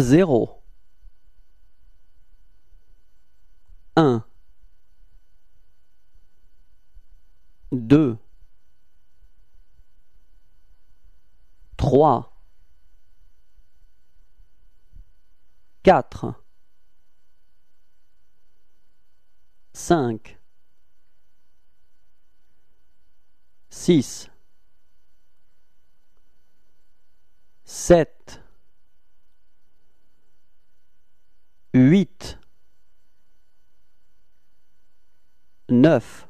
0 1 2 3 4 5 6 7 8 9